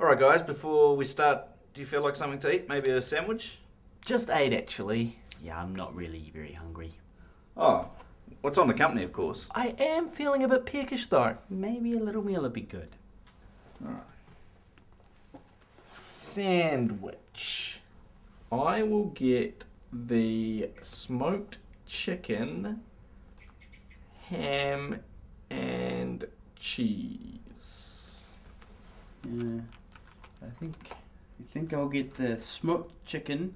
Alright guys, before we start, do you feel like something to eat? Maybe a sandwich? Just ate actually. Yeah, I'm not really very hungry. Oh, what's on the company of course. I am feeling a bit peckish though. Maybe a little meal would be good. Alright. Sandwich. I will get the smoked chicken, ham and cheese. I think I'll get the smoked chicken,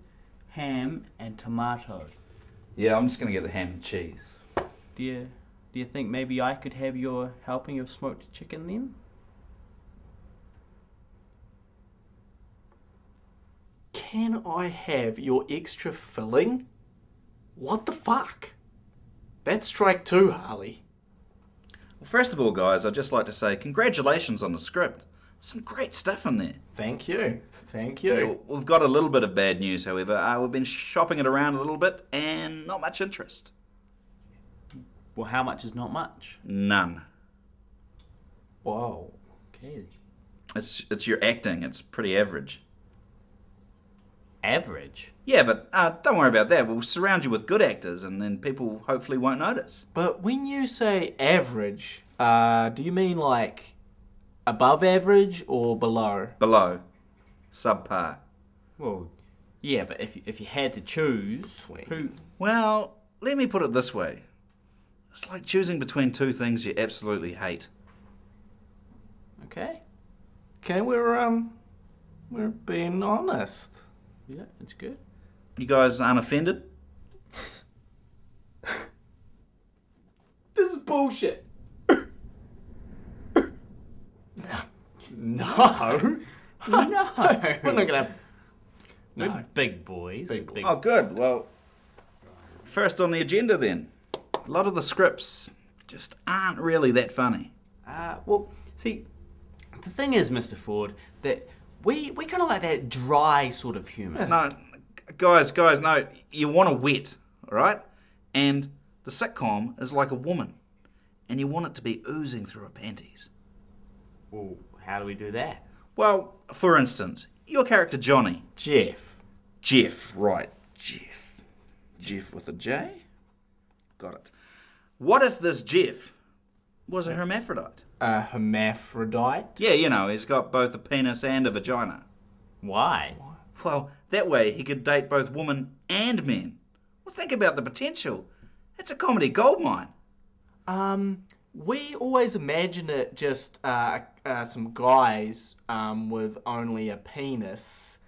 ham and tomato. Yeah, I'm just gonna get the ham and cheese. Do you think maybe I could have your helping of smoked chicken then? Can I have your extra filling? What the fuck? That's strike two, Harley. Well, first of all, guys, I'd just like to say congratulations on the script. Some great stuff in there. Thank you. Thank you. Yeah, we've got a little bit of bad news, however. We've been shopping it around a little bit and not much interest. Well, how much is not much? None. Whoa. Okay. It's your acting. It's pretty average. Average? Yeah, but don't worry about that. We'll surround you with good actors and then people hopefully won't notice. But when you say average, do you mean like above average or below? Below. Subpar. Well, yeah, but if you had to choose... Sweet. Who? Well, let me put it this way. It's like choosing between two things you absolutely hate. Okay. Okay, we're being honest. Yeah, it's good. You guys aren't offended? This is bullshit. No. We're not gonna. No. We're big boys. Big boys. Oh, good. Well, first on the agenda then. A lot of the scripts just aren't really that funny. Well, see, the thing is, Mr. Ford, that. We kind of like that dry sort of humour. No, guys, no. You want a wet, all right? And the sitcom is like a woman, and you want it to be oozing through her panties. Well, how do we do that? Well, for instance, your character Johnny. Jeff, right. Jeff. Jeff with a J? Got it. What if this Jeff was a hermaphrodite? A hermaphrodite? Yeah, you know, he's got both a penis and a vagina. Why? Well, that way he could date both women and men. Well, think about the potential. It's a comedy goldmine. We always imagine it just some guys with only a penis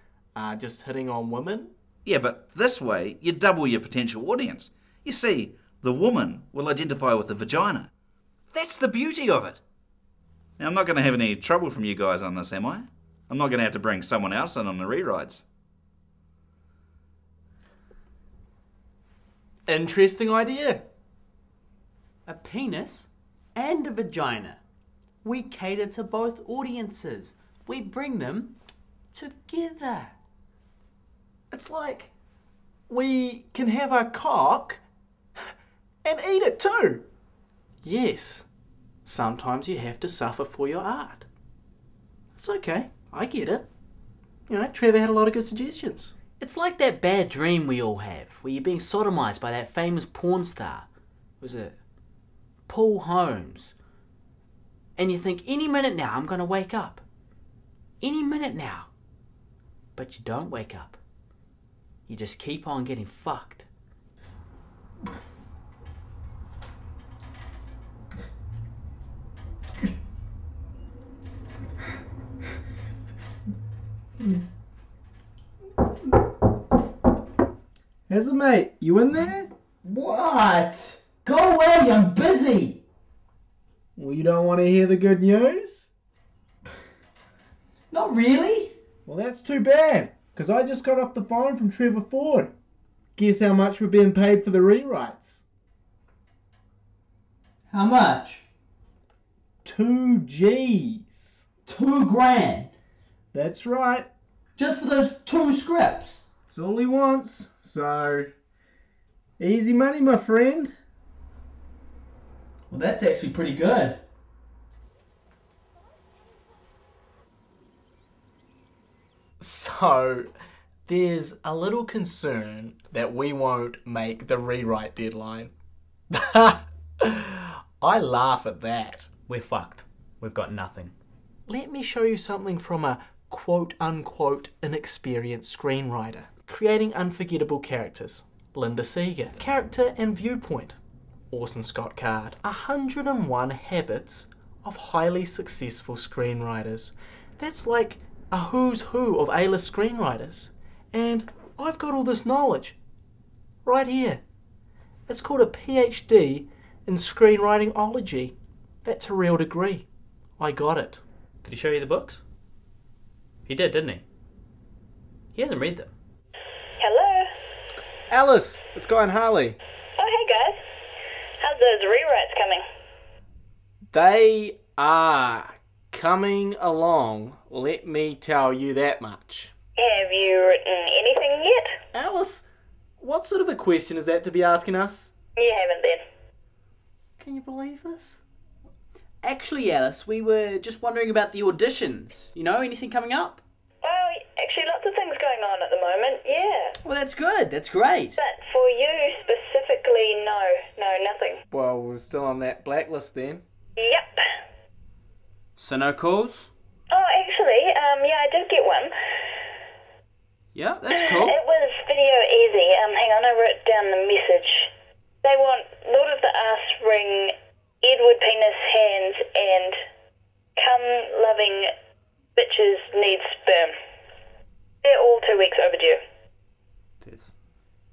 just hitting on women. Yeah, but this way you double your potential audience. You see, the woman will identify with the vagina. That's the beauty of it. Now, I'm not going to have any trouble from you guys on this, am I? I'm not going to have to bring someone else in on the rewrites. Interesting idea. A penis and a vagina. We cater to both audiences. We bring them together. It's like we can have our cock and eat it too. Yes. Sometimes you have to suffer for your art. It's okay, I get it. You know, Trevor had a lot of good suggestions. It's like that bad dream we all have, where you're being sodomized by that famous porn star. Was it? Paul Holmes. And you think, any minute now I'm gonna wake up. Any minute now. But you don't wake up. You just keep on getting fucked. How's it, mate? You in there? What? Go away, I'm busy! Well, you don't want to hear the good news? Not really. Well, that's too bad, because I just got off the phone from Trevor Ford. Guess how much we're being paid for the rewrites? How much? 2 G's. 2 grand. That's right. Just for those 2 scripts? It's all he wants, so easy money, my friend. Well, that's actually pretty good. So there's a little concern that we won't make the rewrite deadline. I laugh at that. We're fucked. We've got nothing. Let me show you something from a quote-unquote inexperienced screenwriter. Creating unforgettable characters. Linda Seeger. Character and viewpoint. Orson Scott Card. 101 Habits of Highly Successful Screenwriters. That's like a who's who of A-list screenwriters. And I've got all this knowledge right here. It's called a PhD in screenwritingology. That's a real degree. I got it. Did he show you the books? He did, didn't he? He hasn't read them. Hello? Alice, it's Guy and Harley. Oh, hey guys. How's those rewrites coming? They are coming along, let me tell you that much. Have you written anything yet? Alice, what sort of a question is that to be asking us? You haven't then. Can you believe this? Actually, Alice, we were just wondering about the auditions. You know, anything coming up? Well, actually lots of things going on at the moment, yeah. Well, that's good. That's great. But for you specifically, no, nothing. Well, we're still on that blacklist then. Yep. So no calls? Oh, actually, yeah, I did get one. Yeah, that's cool. It was video easy. Hang on, I wrote down the message. They want Lord of the Arse Ring, Edward Penis Hands, and cum-loving bitches need sperm. They're all 2 weeks overdue. Yes.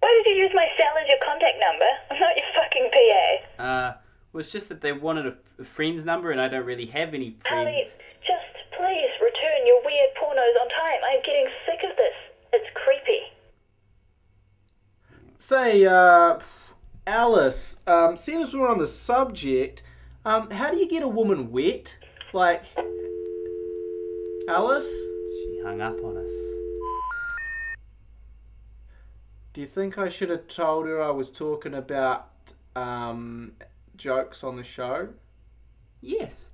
Why did you use my cell as your contact number? I'm not your fucking PA. Well, it's just that they wanted a friend's number and I don't really have any friends. Harley, just please return your weird pornos on time. I'm getting sick of this. It's creepy. Say, Alice, seeing as we're on the subject, how do you get a woman wet? Like, Alice? She hung up on us. Do you think I should have told her I was talking about, jokes on the show? Yes.